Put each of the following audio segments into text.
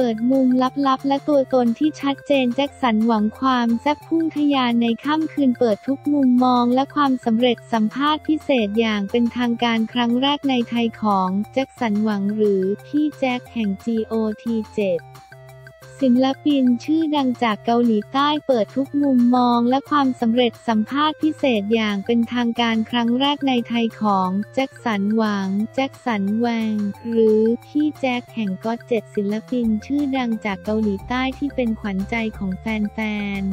เปิดมุมลับๆและตัวตนที่ชัดเจนแจ็คสันหวังความแซ่บพุ่งทะยานในค่ำคืนเปิดทุกมุมมองและความสำเร็จสัมภาษณ์พิเศษอย่างเป็นทางการครั้งแรกในไทยของแจ็คสันหวังหรือพี่แจ็คแห่ง GOT7ศิลปินชื่อดังจากเกาหลีใต้เปิดทุกมุมมองและความสำเร็จสัมภาษณ์พิเศษอย่างเป็นทางการครั้งแรกในไทยของแจ็คสันหวังแจ็คสันแวงหรือพี่แจ็คแห่ง GOT7 ศิลปินชื่อดังจากเกาหลีใต้ที่เป็นขวัญใจของแฟนๆ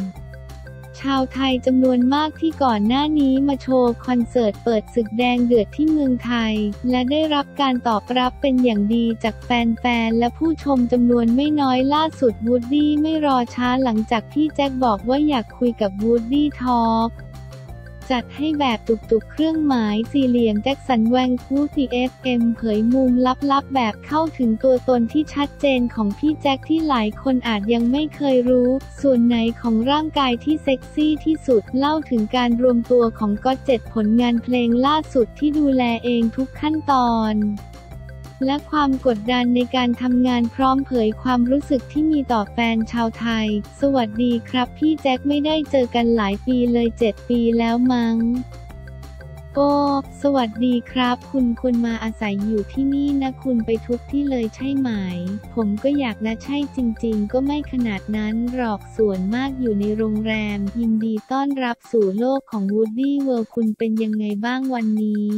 ชาวไทยจำนวนมากที่ก่อนหน้านี้มาโชว์คอนเสิร์ตเปิดศึกแดงเดือดที่เมืองไทยและได้รับการตอบรับเป็นอย่างดีจากแฟนๆและผู้ชมจำนวนไม่น้อยล่าสุดวูดดี้ไม่รอช้าหลังจากพี่แจ็คบอกว่าอยากคุยกับวูดดี้ทอล์กจัดให้แบบตุกๆเครื่องหมายสี่เหลี่ยมแจ็คสันแวงคู่ TFM เผยมุมลับๆแบบเข้าถึงตัวตนที่ชัดเจนของพี่แจ็คที่หลายคนอาจยังไม่เคยรู้ส่วนไหนของร่างกายที่เซ็กซี่ที่สุดเล่าถึงการรวมตัวของGOT7ผลงานเพลงล่าสุดที่ดูแลเองทุกขั้นตอนและความกดดันในการทำงานพร้อมเผยความรู้สึกที่มีต่อแฟนชาวไทยสวัสดีครับพี่แจ็คไม่ได้เจอกันหลายปีเลย7ปีแล้วมั้งโอ้สวัสดีครับคุณมาอาศัยอยู่ที่นี่นะคุณไปทุกที่เลยใช่ไหมผมก็อยากนะใช่จริงๆก็ไม่ขนาดนั้นหรอกส่วนมากอยู่ในโรงแรมยินดีต้อนรับสู่โลกของวูดดี้เวิลด์คุณเป็นยังไงบ้างวันนี้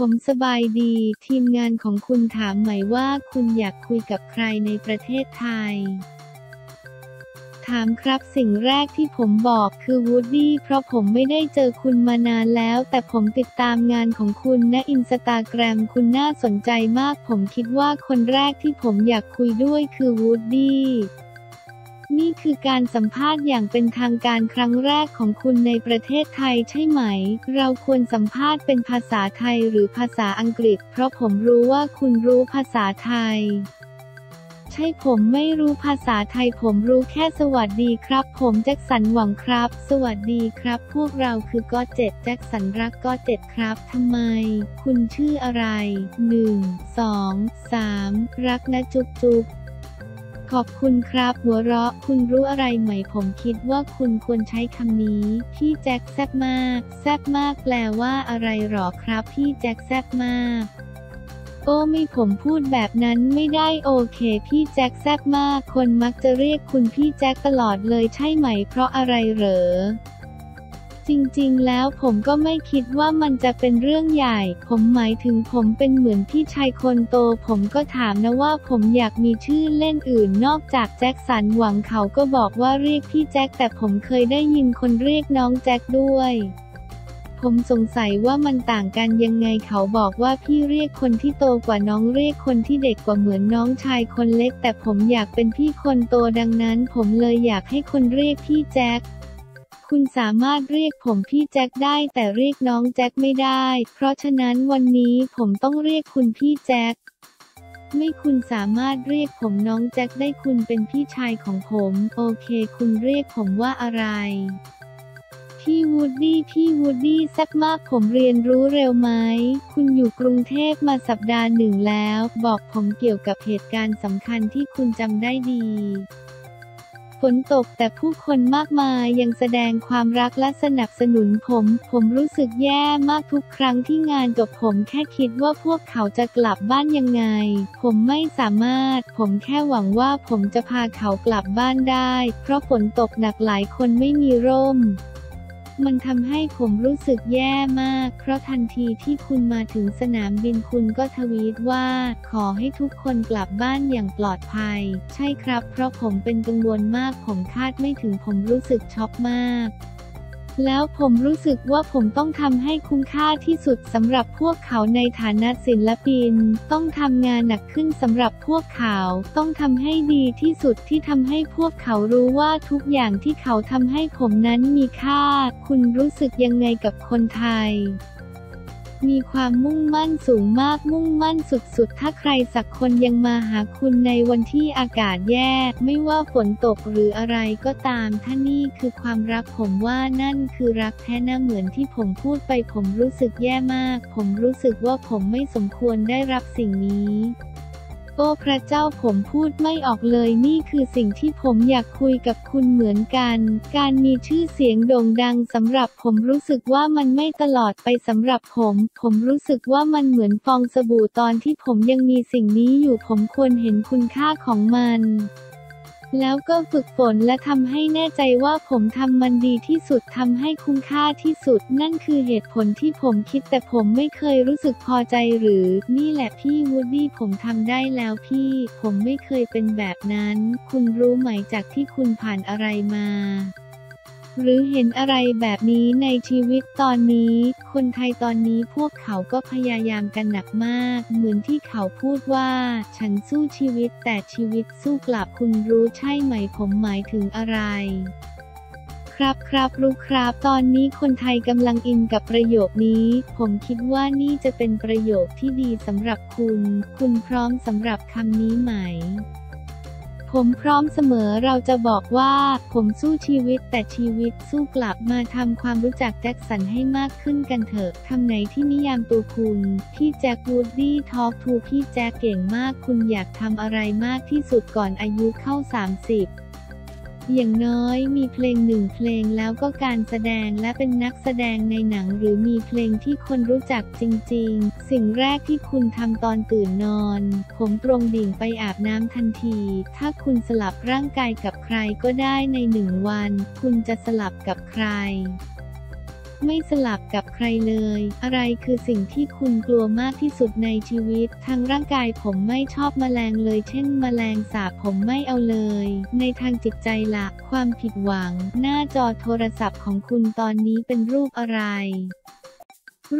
ผมสบายดีทีมงานของคุณถามไหมว่าคุณอยากคุยกับใครในประเทศไทยถามครับสิ่งแรกที่ผมบอกคือวูดดี้เพราะผมไม่ได้เจอคุณมานานแล้วแต่ผมติดตามงานของคุณนะอินสตาแกรมคุณน่าสนใจมากผมคิดว่าคนแรกที่ผมอยากคุยด้วยคือวูดดี้นี่คือการสัมภาษณ์อย่างเป็นทางการครั้งแรกของคุณในประเทศไทยใช่ไหมเราควรสัมภาษณ์เป็นภาษาไทยหรือภาษาอังกฤษเพราะผมรู้ว่าคุณรู้ภาษาไทยใช่ผมไม่รู้ภาษาไทยผมรู้แค่สวัสดีครับผมแจ็คสันหวังครับสวัสดีครับพวกเราคือGOT7แจ็คสันรักGOT7ครับทำไมคุณชื่ออะไร1 2 3รักนะจุ๊บจุ๊บขอบคุณครับหัวเราะคุณรู้อะไรไหมผมคิดว่าคุณควรใช้คำนี้พี่แจ็คแซ่บมากแซ่บมากแปลว่าอะไรหรอครับพี่แจ็คแซ่บมากโอ้ไม่ผมพูดแบบนั้นไม่ได้โอเคพี่แจ็คแซ่บมากคนมักจะเรียกคุณพี่แจ็คตลอดเลยใช่ไหมเพราะอะไรเหรอจริงๆแล้วผมก็ไม่คิดว่ามันจะเป็นเรื่องใหญ่ผมหมายถึงผมเป็นเหมือนพี่ชายคนโตผมก็ถามนะว่าผมอยากมีชื่อเล่นอื่นนอกจากแจ็คสันหวังเขาก็บอกว่าเรียกพี่แจ็คแต่ผมเคยได้ยินคนเรียกน้องแจ็คด้วยผมสงสัยว่ามันต่างกันยังไงเขาบอกว่าพี่เรียกคนที่โตกว่าน้องเรียกคนที่เด็กกว่าเหมือนน้องชายคนเล็กแต่ผมอยากเป็นพี่คนโตดังนั้นผมเลยอยากให้คนเรียกพี่แจ็คคุณสามารถเรียกผมพี่แจ็คได้แต่เรียกน้องแจ็คไม่ได้เพราะฉะนั้นวันนี้ผมต้องเรียกคุณพี่แจ็คไม่คุณสามารถเรียกผมน้องแจ็คได้คุณเป็นพี่ชายของผมโอเคคุณเรียกผมว่าอะไรพี่วูดดี้แซ่บมากผมเรียนรู้เร็วไหมคุณอยู่กรุงเทพมาสัปดาห์หนึ่งแล้วบอกผมเกี่ยวกับเหตุการณ์สำคัญที่คุณจำได้ดีฝนตกแต่ผู้คนมากมายยังแสดงความรักและสนับสนุนผมรู้สึกแย่มากทุกครั้งที่งานจบผมแค่คิดว่าพวกเขาจะกลับบ้านยังไงผมไม่สามารถผมแค่หวังว่าผมจะพาเขากลับบ้านได้เพราะฝนตกหนักหลายคนไม่มีร่มมันทำให้ผมรู้สึกแย่มากเพราะทันทีที่คุณมาถึงสนามบินคุณก็ทวีตว่าขอให้ทุกคนกลับบ้านอย่างปลอดภัยใช่ครับเพราะผมเป็นกังวลมากผมคาดไม่ถึงผมรู้สึกช็อกมากแล้วผมรู้สึกว่าผมต้องทำให้คุ้มค่าที่สุดสำหรับพวกเขาในฐานะศิลปินต้องทำงานหนักขึ้นสำหรับพวกเขาต้องทำให้ดีที่สุดที่ทำให้พวกเขารู้ว่าทุกอย่างที่เขาทำให้ผมนั้นมีค่าคุณรู้สึกยังไงกับคนไทยมีความมุ่งมั่นสูงมากมุ่งมั่นสุดๆถ้าใครสักคนยังมาหาคุณในวันที่อากาศแย่ไม่ว่าฝนตกหรืออะไรก็ตามถ้านี่คือความรักผมว่านั่นคือรักแท้นะเหมือนที่ผมพูดไปผมรู้สึกแย่มากผมรู้สึกว่าผมไม่สมควรได้รับสิ่งนี้ โอ้พระเจ้าผมพูดไม่ออกเลยนี่คือสิ่งที่ผมอยากคุยกับคุณเหมือนกันการมีชื่อเสียงโด่งดังสำหรับผมรู้สึกว่ามันไม่ตลอดไปสำหรับผมรู้สึกว่ามันเหมือนฟองสบู่ตอนที่ผมยังมีสิ่งนี้อยู่ผมควรเห็นคุณค่าของมันแล้วก็ฝึกฝนและทำให้แน่ใจว่าผมทำมันดีที่สุดทำให้คุ้มค่าที่สุดนั่นคือเหตุผลที่ผมคิดแต่ผมไม่เคยรู้สึกพอใจหรือนี่แหละพี่วูดดี้ผมทำได้แล้วพี่ผมไม่เคยเป็นแบบนั้นคุณรู้ไหมจากที่คุณผ่านอะไรมาหรือเห็นอะไรแบบนี้ในชีวิตตอนนี้คนไทยตอนนี้พวกเขาก็พยายามกันหนักมากเหมือนที่เขาพูดว่าฉันสู้ชีวิตแต่ชีวิตสู้กลับคุณรู้ใช่ไหมผมหมายถึงอะไรครับรู้ครับตอนนี้คนไทยกำลังอินกับประโยคนี้ผมคิดว่านี่จะเป็นประโยคที่ดีสำหรับคุณพร้อมสำหรับคำนี้ไหมผมพร้อมเสมอเราจะบอกว่าผมสู้ชีวิตแต่ชีวิตสู้กลับมาทำความรู้จักแจ็คสันให้มากขึ้นกันเถอะคำไหนที่นิยามตัวคุณพี่แจ็ควูดดี้ทอล์คทูพี่แจ็คเก่งมากคุณอยากทำอะไรมากที่สุดก่อนอายุเข้า30อย่างน้อยมีเพลงหนึ่งเพลงแล้วก็การแสดงและเป็นนักแสดงในหนังหรือมีเพลงที่คนรู้จักจริงๆสิ่งแรกที่คุณทำตอนตื่นนอนผมตรงดิ่งไปอาบน้ำทันทีถ้าคุณสลับร่างกายกับใครก็ได้ใน1วันคุณจะสลับกับใครไม่สลับกับใครเลยอะไรคือสิ่งที่คุณกลัวมากที่สุดในชีวิตทางร่างกายผมไม่ชอบแมลงเลยเช่นแมลงสาบผมไม่เอาเลยในทางจิตใจละความผิดหวังหน้าจอโทรศัพท์ของคุณตอนนี้เป็นรูปอะไร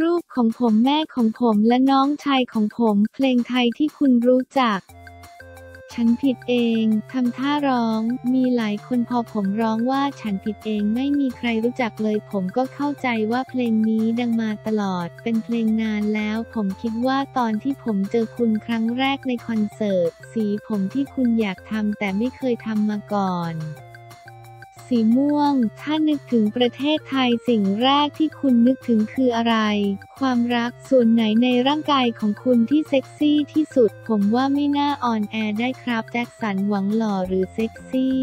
รูปของผมแม่ของผมและน้องชายของผมเพลงไทยที่คุณรู้จักฉันผิดเองทำท่าร้องมีหลายคนพอผมร้องว่าฉันผิดเองไม่มีใครรู้จักเลยผมก็เข้าใจว่าเพลงนี้ดังมาตลอดเป็นเพลงนานแล้วผมคิดว่าตอนที่ผมเจอคุณครั้งแรกในคอนเสิร์ตสีผมที่คุณอยากทำแต่ไม่เคยทำมาก่อนสีม่วงถ้านึกถึงประเทศไทยสิ่งแรกที่คุณนึกถึงคืออะไรความรักส่วนไหนในร่างกายของคุณที่เซ็กซี่ที่สุดผมว่าไม่น่าออนแอร์ได้ครับแจ็คสันหวังหล่อหรือเซ็กซี่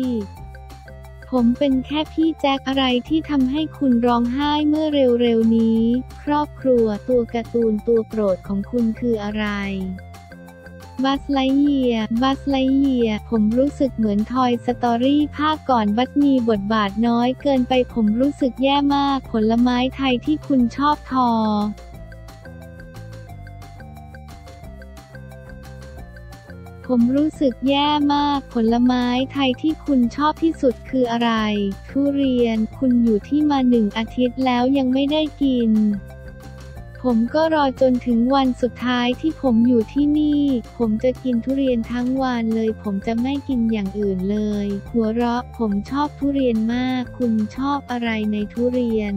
ผมเป็นแค่พี่แจ็คอะไรที่ทำให้คุณร้องไห้เมื่อเร็วๆนี้ครอบครัวตัวการ์ตูนตัวโปรดของคุณคืออะไรบัสไลท์เยียร์ผมรู้สึกเหมือนทอยสตอรี่ภาคก่อนบัดมีบทบาทน้อยเกินไปผมรู้สึกแย่มากผลไม้ไทยที่คุณชอบทอผมรู้สึกแย่มากผลไม้ไทยที่คุณชอบที่สุดคืออะไรทุเรียนคุณอยู่ที่มา1อาทิตย์แล้วยังไม่ได้กินผมก็รอจนถึงวันสุดท้ายที่ผมอยู่ที่นี่ผมจะกินทุเรียนทั้งวันเลยผมจะไม่กินอย่างอื่นเลยหัวเราะผมชอบทุเรียนมากคุณชอบอะไรในทุเรียน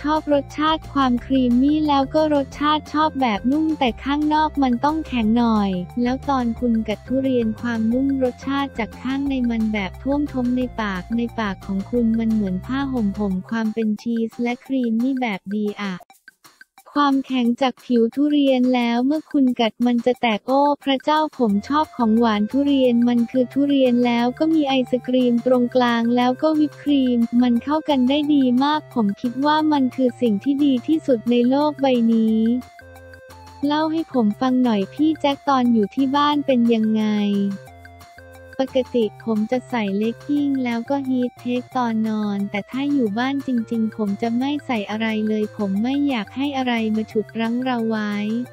ชอบรสชาติความครีมมี่แล้วก็รสชาติชอบแบบนุ่มแต่ข้างนอกมันต้องแข็งหน่อยแล้วตอนคุณกัดทุเรียนความนุ่มรสชาติจากข้างในมันแบบท่วมท้นในปากของคุณมันเหมือนผ้าห่มผมความเป็นชีสและครีมมี่แบบดีอะความแข็งจากผิวทุเรียนแล้วเมื่อคุณกัดมันจะแตกโอ้พระเจ้าผมชอบของหวานทุเรียนมันคือทุเรียนแล้วก็มีไอศกรีมตรงกลางแล้วก็วิปครีมมันเข้ากันได้ดีมากผมคิดว่ามันคือสิ่งที่ดีที่สุดในโลกใบนี้เล่าให้ผมฟังหน่อยพี่แจ็คตอนอยู่ที่บ้านเป็นยังไงปกติผมจะใส่เลกกิ้งแล้วก็ฮีทเทคตอนนอนแต่ถ้าอยู่บ้านจริงๆผมจะไม่ใส่อะไรเลยผมไม่อยากให้อะไรมาฉุดรั้งเราไว้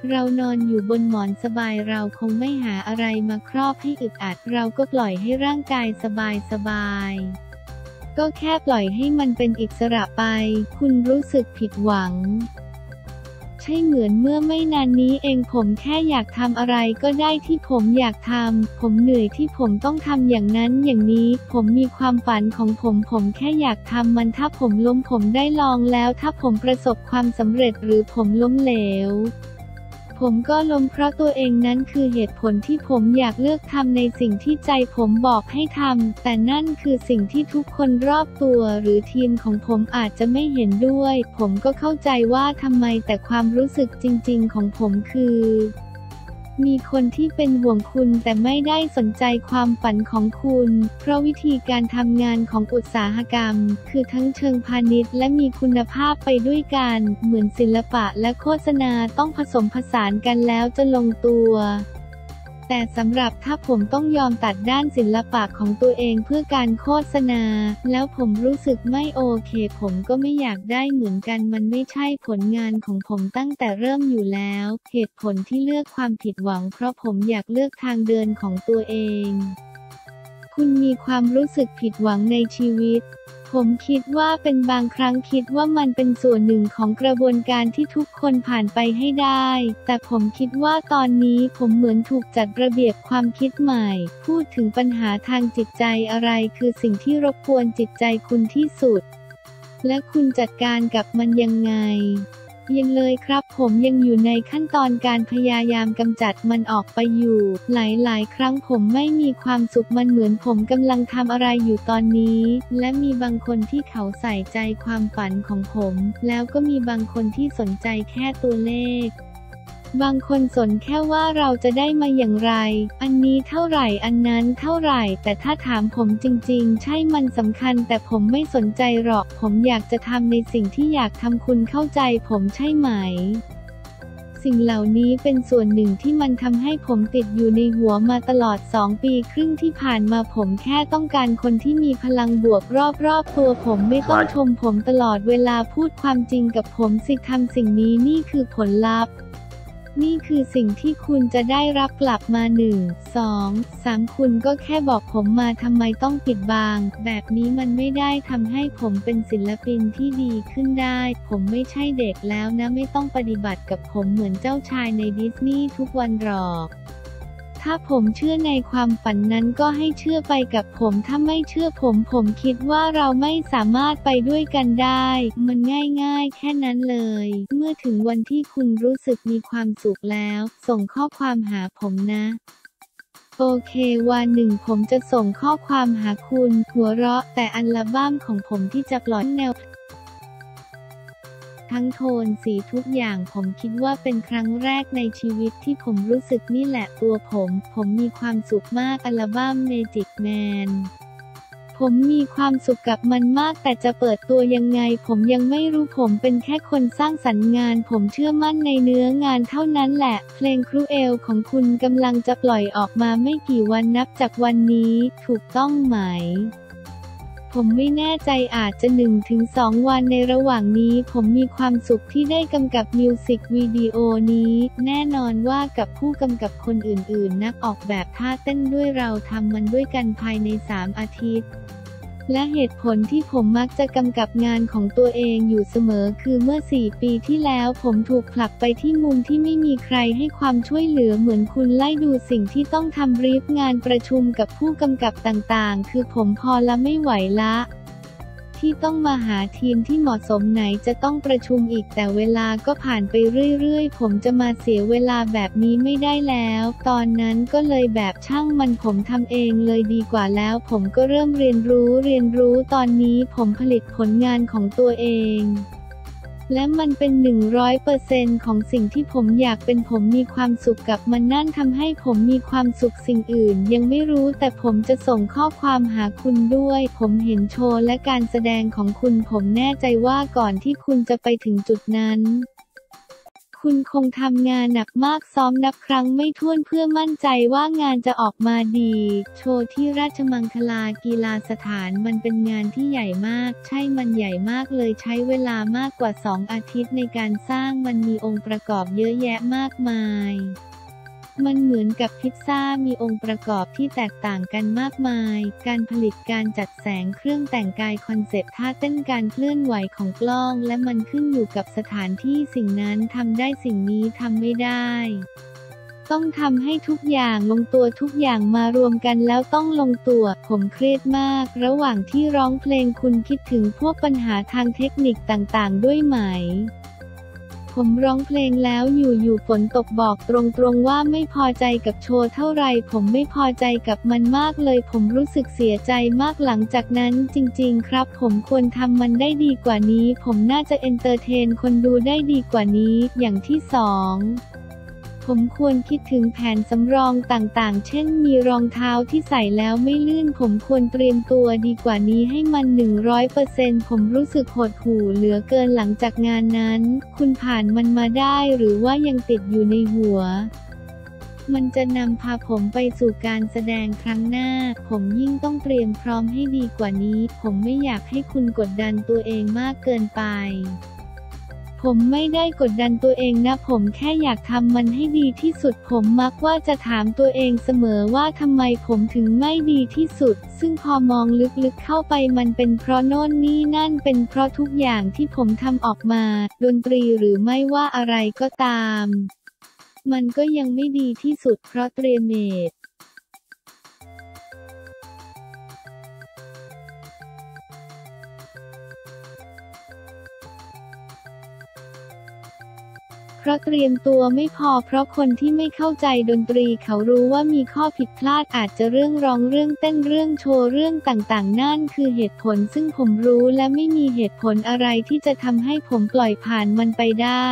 เรานอนอยู่บนหมอนสบายเราคงไม่หาอะไรมาครอบให้อึดอัดเราก็ปล่อยให้ร่างกายสบายก็แค่ปล่อยให้มันเป็นอิสระไปคุณรู้สึกผิดหวังใช่เหมือนเมื่อไม่นานนี้เองผมแค่อยากทำอะไรก็ได้ที่ผมอยากทำผมเหนื่อยที่ผมต้องทำอย่างนั้นอย่างนี้ผมมีความฝันของผมแค่อยากทำมันถ้าผมล้มผมได้ลองแล้วถ้าผมประสบความสำเร็จหรือผมล้มเหลวผมก็ล้มเพราะตัวเองนั้นคือเหตุผลที่ผมอยากเลือกทำในสิ่งที่ใจผมบอกให้ทำแต่นั่นคือสิ่งที่ทุกคนรอบตัวหรือทีมของผมอาจจะไม่เห็นด้วยผมก็เข้าใจว่าทำไมแต่ความรู้สึกจริงๆของผมคือ มีคนที่เป็นห่วงคุณแต่ไม่ได้สนใจความฝันของคุณเพราะวิธีการทำงานของอุตสาหกรรมคือทั้งเชิงพาณิชย์และมีคุณภาพไปด้วยกันเหมือนศิลปะและโฆษณาต้องผสมผสานกันแล้วจะลงตัวแต่สำหรับถ้าผมต้องยอมตัดด้านศิลปะของตัวเองเพื่อการโฆษณาแล้วผมรู้สึกไม่โอเคผมก็ไม่อยากได้เหมือนกันมันไม่ใช่ผลงานของผมตั้งแต่เริ่มอยู่แล้วเหตุผลที่เลือกความผิดหวังเพราะผมอยากเลือกทางเดินของตัวเองคุณมีความรู้สึกผิดหวังในชีวิตผมคิดว่าเป็นบางครั้งคิดว่ามันเป็นส่วนหนึ่งของกระบวนการที่ทุกคนผ่านไปให้ได้แต่ผมคิดว่าตอนนี้ผมเหมือนถูกจัดระเบียบความคิดใหม่พูดถึงปัญหาทางจิตใจอะไรคือสิ่งที่รบกวนจิตใจคุณที่สุดและคุณจัดการกับมันยังไงยังเลยครับผมยังอยู่ในขั้นตอนการพยายามกำจัดมันออกไปอยู่หลายๆครั้งผมไม่มีความสุขมันเหมือนผมกำลังทำอะไรอยู่ตอนนี้และมีบางคนที่เขาใส่ใจความฝันของผมแล้วก็มีบางคนที่สนใจแค่ตัวเลขบางคนสนแค่ว่าเราจะได้มาอย่างไรอันนี้เท่าไหร่อันนั้นเท่าไหร่แต่ถ้าถามผมจริงๆใช่มันสำคัญแต่ผมไม่สนใจหรอกผมอยากจะทำในสิ่งที่อยากทำคุณเข้าใจผมใช่ไหมสิ่งเหล่านี้เป็นส่วนหนึ่งที่มันทำให้ผมติดอยู่ในหัวมาตลอด2ปีครึ่งที่ผ่านมาผมแค่ต้องการคนที่มีพลังบวกรอบๆตัวผมไม่ต้องชมผมตลอดเวลาพูดความจริงกับผมสิทำสิ่งนี้นี่คือผลลัพธ์นี่คือสิ่งที่คุณจะได้รับกลับมา 1, 2, 3 คุณก็แค่บอกผมมาทำไมต้องปิดบังแบบนี้มันไม่ได้ทำให้ผมเป็นศิลปินที่ดีขึ้นได้ผมไม่ใช่เด็กแล้วนะไม่ต้องปฏิบัติกับผมเหมือนเจ้าชายในดิสนีย์ทุกวันหรอกถ้าผมเชื่อในความฝันนั้นก็ให้เชื่อไปกับผมถ้าไม่เชื่อผมคิดว่าเราไม่สามารถไปด้วยกันได้มันง่ายๆแค่นั้นเลยเมื่อถึงวันที่คุณรู้สึกมีความสุขแล้วส่งข้อความหาผมนะโอเควันหนึ่งผมจะส่งข้อความหาคุณหัวเราะแต่อัลบั้มของผมที่จะปล่อยแนวทั้งโทนสีทุกอย่างผมคิดว่าเป็นครั้งแรกในชีวิตที่ผมรู้สึกนี่แหละตัวผมมีความสุขมากอัลบั้ม Magic Man ผมมีความสุขกับมันมากแต่จะเปิดตัวยังไงผมยังไม่รู้ผมเป็นแค่คนสร้างสรรค์งานผมเชื่อมั่นในเนื้องานเท่านั้นแหละเพลง Cruel ของคุณกำลังจะปล่อยออกมาไม่กี่วันนับจากวันนี้ถูกต้องไหมผมไม่แน่ใจอาจจะ 1-2 วันในระหว่างนี้ผมมีความสุขที่ได้กำกับมิวสิกวิดีโอนี้แน่นอนว่ากับผู้กำกับคนอื่นๆนักออกแบบท่าเต้นด้วยเราทำมันด้วยกันภายใน 3 อาทิตย์และเหตุผลที่ผมมักจะกำกับงานของตัวเองอยู่เสมอคือเมื่อ4ปีที่แล้วผมถูกผลักไปที่มุมที่ไม่มีใครให้ความช่วยเหลือเหมือนคุณไล่ดูสิ่งที่ต้องทำบรีฟงานประชุมกับผู้กำกับต่างๆคือผมพอละไม่ไหวละที่ต้องมาหาทีมที่เหมาะสมไหนจะต้องประชุมอีกแต่เวลาก็ผ่านไปเรื่อยๆผมจะมาเสียเวลาแบบนี้ไม่ได้แล้วตอนนั้นก็เลยแบบช่างมันผมทำเองเลยดีกว่าแล้วผมก็เริ่มเรียนรู้ตอนนี้ผมผลิตผลงานของตัวเองและมันเป็น 100% ของสิ่งที่ผมอยากเป็นผมมีความสุขกับมันนั่นทำให้ผมมีความสุขสิ่งอื่นยังไม่รู้แต่ผมจะส่งข้อความหาคุณด้วยผมเห็นโชว์และการแสดงของคุณผมแน่ใจว่าก่อนที่คุณจะไปถึงจุดนั้นคุณคงทำงานหนักมากซ้อมนับครั้งไม่ถ้วนเพื่อมั่นใจว่างานจะออกมาดีโชว์ที่ราชมังคลากีฬาสถานมันเป็นงานที่ใหญ่มากใช่มันใหญ่มากเลยใช้เวลามากกว่า2อาทิตย์ในการสร้างมันมีองค์ประกอบเยอะแยะมากมายมันเหมือนกับพิซซ่ามีองค์ประกอบที่แตกต่างกันมากมายการผลิตการจัดแสงเครื่องแต่งกายคอนเซปต์ท่าเต้นการเคลื่อนไหวของกล้องและมันขึ้นอยู่กับสถานที่สิ่งนั้นทำได้สิ่งนี้ทำไม่ได้ต้องทำให้ทุกอย่างลงตัวทุกอย่างมารวมกันแล้วต้องลงตัวผมเครียดมากระหว่างที่ร้องเพลงคุณคิดถึงพวกปัญหาทางเทคนิคต่างๆด้วยไหมผมร้องเพลงแล้วอยู่ๆฝนตกบอกตรงๆว่าไม่พอใจกับโชว์เท่าไรผมไม่พอใจกับมันมากเลยผมรู้สึกเสียใจมากหลังจากนั้นจริงๆครับผมควรทำมันได้ดีกว่านี้ผมน่าจะเอนเตอร์เทนคนดูได้ดีกว่านี้อย่างที่ 2 ผมควรคิดถึงแผนสำรองต่างๆเช่นมีรองเท้าที่ใส่แล้วไม่ลื่นผมควรเตรียมตัวดีกว่านี้ให้มัน 100% ผมรู้สึกหดหู่เหลือเกินหลังจากงานนั้นคุณผ่านมันมาได้หรือว่ายังติดอยู่ในหัวมันจะนำพาผมไปสู่การแสดงครั้งหน้าผมยิ่งต้องเตรียมพร้อมให้ดีกว่านี้ผมไม่อยากให้คุณกดดันตัวเองมากเกินไปผมไม่ได้กดดันตัวเองนะผมแค่อยากทำมันให้ดีที่สุดผมมักว่าจะถามตัวเองเสมอว่าทำไมผมถึงไม่ดีที่สุดซึ่งพอมองลึกๆเข้าไปมันเป็นเพราะโน่นนี่นั่นเป็นเพราะทุกอย่างที่ผมทำออกมาดนตรีหรือไม่ว่าอะไรก็ตามมันก็ยังไม่ดีที่สุดเพราะเตรียมเมดเพราะเตรียมตัวไม่พอเพราะคนที่ไม่เข้าใจดนตรีเขารู้ว่ามีข้อผิดพลาดอาจจะเรื่องร้องเรื่องเต้นเรื่องโชว์เรื่องต่างๆนั่นคือเหตุผลซึ่งผมรู้และไม่มีเหตุผลอะไรที่จะทำให้ผมปล่อยผ่านมันไปได้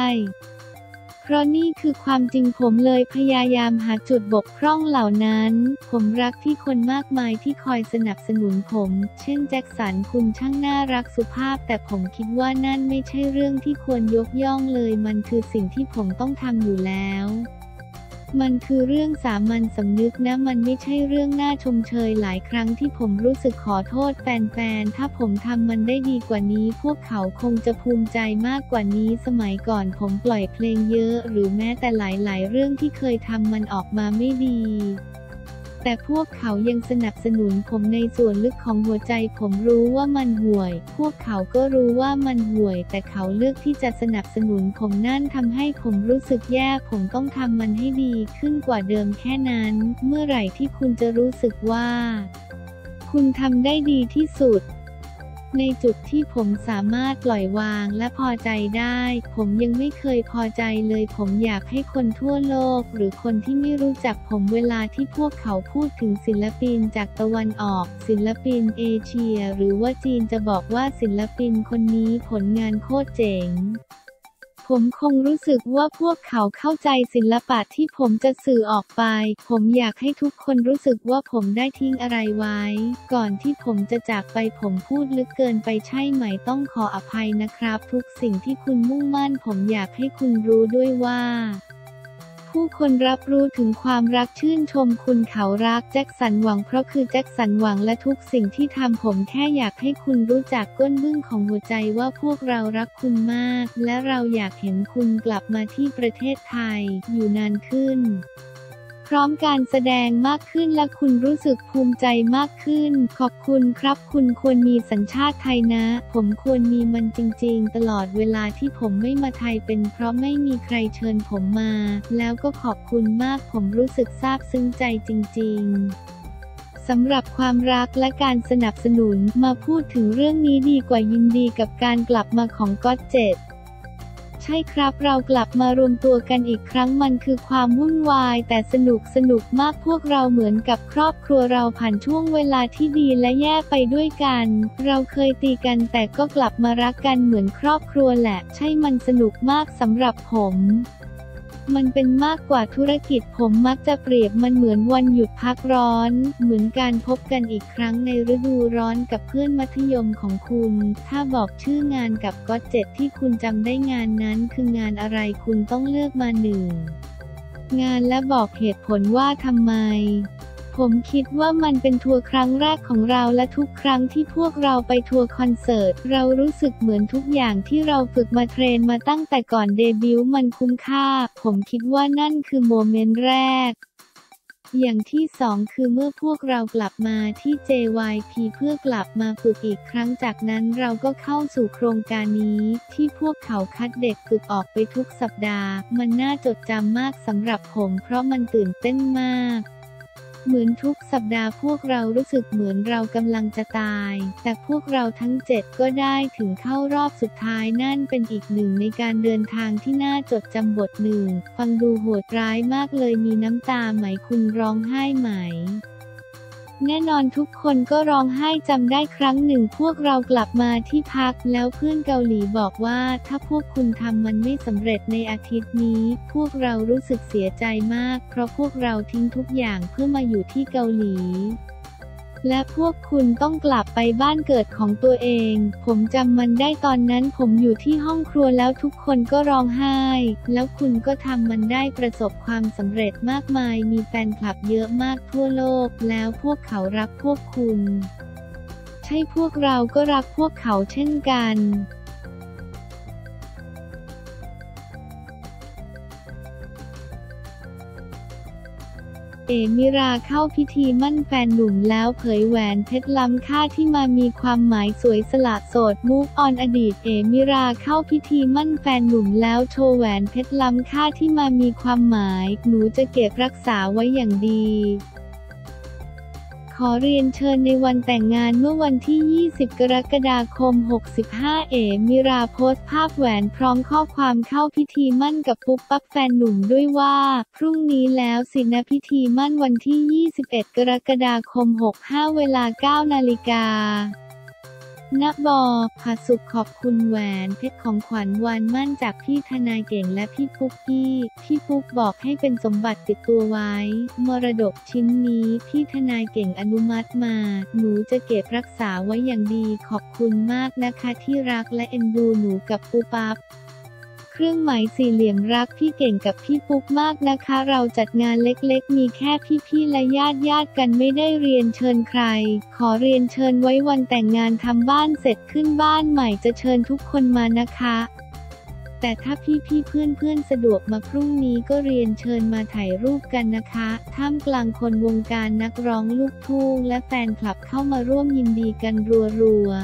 เพราะนี่คือความจริงผมเลยพยายามหาจุดบกพร่องเหล่านั้นผมรักที่คนมากมายที่คอยสนับสนุนผมเช่นแจ็คสันคุณช่างน่ารักสุภาพแต่ผมคิดว่านั่นไม่ใช่เรื่องที่ควรยกย่องเลยมันคือสิ่งที่ผมต้องทำอยู่แล้วมันคือเรื่องสามัญสำนึกนะมันไม่ใช่เรื่องน่าชมเชยหลายครั้งที่ผมรู้สึกขอโทษแฟนๆถ้าผมทำมันได้ดีกว่านี้พวกเขาคงจะภูมิใจมากกว่านี้สมัยก่อนผมปล่อยเพลงเยอะหรือแม้แต่หลายๆเรื่องที่เคยทำมันออกมาไม่ดีแต่พวกเขายังสนับสนุนผมในส่วนลึกของหัวใจผมรู้ว่ามันห่วยพวกเขาก็รู้ว่ามันห่วยแต่เขาเลือกที่จะสนับสนุนผมนั่นทำให้ผมรู้สึกแย่ผมต้องทำมันให้ดีขึ้นกว่าเดิมแค่นั้นเมื่อไหร่ที่คุณจะรู้สึกว่าคุณทำได้ดีที่สุดในจุดที่ผมสามารถปล่อยวางและพอใจได้ผมยังไม่เคยพอใจเลยผมอยากให้คนทั่วโลกหรือคนที่ไม่รู้จักผมเวลาที่พวกเขาพูดถึงศิลปินจากตะวันออกศิลปินเอเชียหรือว่าจีนจะบอกว่าศิลปินคนนี้ผลงานโคตรเจ๋งผมคงรู้สึกว่าพวกเขาเข้าใจศิลปะที่ผมจะสื่อออกไปผมอยากให้ทุกคนรู้สึกว่าผมได้ทิ้งอะไรไว้ก่อนที่ผมจะจากไปผมพูดลึกเกินไปใช่ไหมต้องขออภัยนะครับทุกสิ่งที่คุณมุ่งมั่นผมอยากให้คุณรู้ด้วยว่าผู้คนรับรู้ถึงความรักชื่นชมคุณเขารักแจ็คสันหวังเพราะคือแจ็คสันหวังและทุกสิ่งที่ทำผมแค่อยากให้คุณรู้จักก้นบึ้งของหัวใจว่าพวกเรารักคุณมากและเราอยากเห็นคุณกลับมาที่ประเทศไทยอยู่นานขึ้นพร้อมการแสดงมากขึ้นและคุณรู้สึกภูมิใจมากขึ้นขอบคุณครับคุณควรมีสัญชาติไทยนะผมควรมีมันจริงๆตลอดเวลาที่ผมไม่มาไทยเป็นเพราะไม่มีใครเชิญผมมาแล้วก็ขอบคุณมากผมรู้สึกซาบซึ้งใจจริงๆสำหรับความรักและการสนับสนุนมาพูดถึงเรื่องนี้ดีกว่ายินดีกับการกลับมาของGOT7ใช่ครับเรากลับมารวมตัวกันอีกครั้งมันคือความวุ่นวายแต่สนุกมากพวกเราเหมือนกับครอบครัวเราผ่านช่วงเวลาที่ดีและแย่ไปด้วยกันเราเคยตีกันแต่ก็กลับมารักกันเหมือนครอบครัวแหละใช่มันสนุกมากสำหรับผมมันเป็นมากกว่าธุรกิจผมมักจะเปรียบมันเหมือนวันหยุดพักร้อนเหมือนการพบกันอีกครั้งในฤดูร้อนกับเพื่อนมัธยมของคุณถ้าบอกชื่องานกับGOT7ที่คุณจำได้งานนั้นคืองานอะไรคุณต้องเลือกมาหนึ่งงานและบอกเหตุผลว่าทำไมผมคิดว่ามันเป็นทัวร์ครั้งแรกของเราและทุกครั้งที่พวกเราไปทัวร์คอนเสิร์ตเรารู้สึกเหมือนทุกอย่างที่เราฝึกมาเทรนมาตั้งแต่ก่อนเดบิวต์มันคุ้มค่าผมคิดว่านั่นคือโมเมนต์แรกอย่างที่สองคือเมื่อพวกเรากลับมาที่ JYP เพื่อกลับมาฝึกอีกครั้งจากนั้นเราก็เข้าสู่โครงการนี้ที่พวกเขาคัดเด็กฝึกออกไปทุกสัปดาห์มันน่าจดจำมากสำหรับผมเพราะมันตื่นเต้นมากเหมือนทุกสัปดาห์พวกเรารู้สึกเหมือนเรากำลังจะตายแต่พวกเราทั้ง7ก็ได้ถึงเข้ารอบสุดท้ายนั่นเป็นอีกหนึ่งในการเดินทางที่น่าจดจำบทหนึ่งฟังดูโหดร้ายมากเลยมีน้ำตาไหมคุณร้องไห้ไหม แน่นอนทุกคนก็ร้องไห้จำได้ครั้งหนึ่งพวกเรากลับมาที่พักแล้วเพื่อนเกาหลีบอกว่าถ้าพวกคุณทำมันไม่สำเร็จในอาทิตย์นี้พวกเรารู้สึกเสียใจมากเพราะพวกเราทิ้งทุกอย่างเพื่อมาอยู่ที่เกาหลีและพวกคุณต้องกลับไปบ้านเกิดของตัวเองผมจำมันได้ตอนนั้นผมอยู่ที่ห้องครัวแล้วทุกคนก็ร้องไห้แล้วคุณก็ทำมันได้ประสบความสำเร็จมากมายมีแฟนคลับเยอะมากทั่วโลกแล้วพวกเขารักพวกคุณใช่พวกเราก็รักพวกเขาเช่นกันเอมิราเข้าพิธีมั่นแฟนหนุ่มแล้วเผยแหวนเพชรล้ำค่าที่มามีความหมายสวยสละโสดมูฟออนอดีตเอมิราเข้าพิธีมั่นแฟนหนุ่มแล้วโชว์แหวนเพชรล้ำค่าที่มามีความหมายหนูจะเก็บรักษาไว้อย่างดีขอเรียนเชิญในวันแต่งงานเมื่อวันที่20กรกฎาคม65เอมิราโพสต์ภาพแหวนพร้อมข้อความเข้าพิธีมั่นกับปุ๊บปั๊บแฟนหนุ่มด้วยว่าพรุ่งนี้แล้วสินะพิธีมั่นวันที่21กรกฎาคม65เวลา 9 นาฬิกาณ บผาสุขขอบคุณแหวนเพชรของขวัญวันมั่นจากพี่ทนายเก่งและพี่ปุ๊กกี้พี่ปุ๊กบอกให้เป็นสมบัติติดตัวไว้มรดกชิ้นนี้พี่ทนายเก่งอนุมัติมาหนูจะเก็บรักษาไว้อย่างดีขอบคุณมากนะคะที่รักและเอ็นดูหนูกับปูปั๊บเครื่องหมายสี่เหลี่ยมรักพี่เก่งกับพี่ปุ๊กมากนะคะเราจัดงานเล็กๆมีแค่พี่ๆและญาติกันไม่ได้เรียนเชิญใครขอเรียนเชิญไว้วันแต่งงานทำบ้านเสร็จขึ้นบ้านใหม่จะเชิญทุกคนมานะคะแต่ถ้าพี่ๆเพื่อนสะดวกมาพรุ่งนี้ก็เรียนเชิญมาถ่ายรูปกันนะคะท่ามกลางคนวงการนักร้องลูกทุ่งและแฟนคลับเข้ามาร่วมยินดีกันรัวๆ